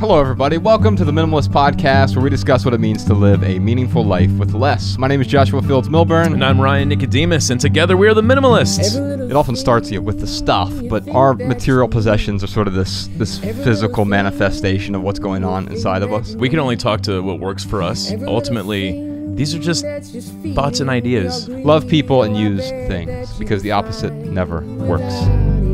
Hello, everybody. Welcome to The Minimalist Podcast, where we discuss what it means to live a meaningful life with less. My name is Joshua Fields Millburn. And I'm Ryan Nicodemus, and together we are The Minimalists. It often starts you with the stuff, but our material possessions are sort of this physical manifestation of what's going on inside of us. We can only talk to what works for us. Ultimately, these are just thoughts and ideas. Love people and use things, because the opposite never works.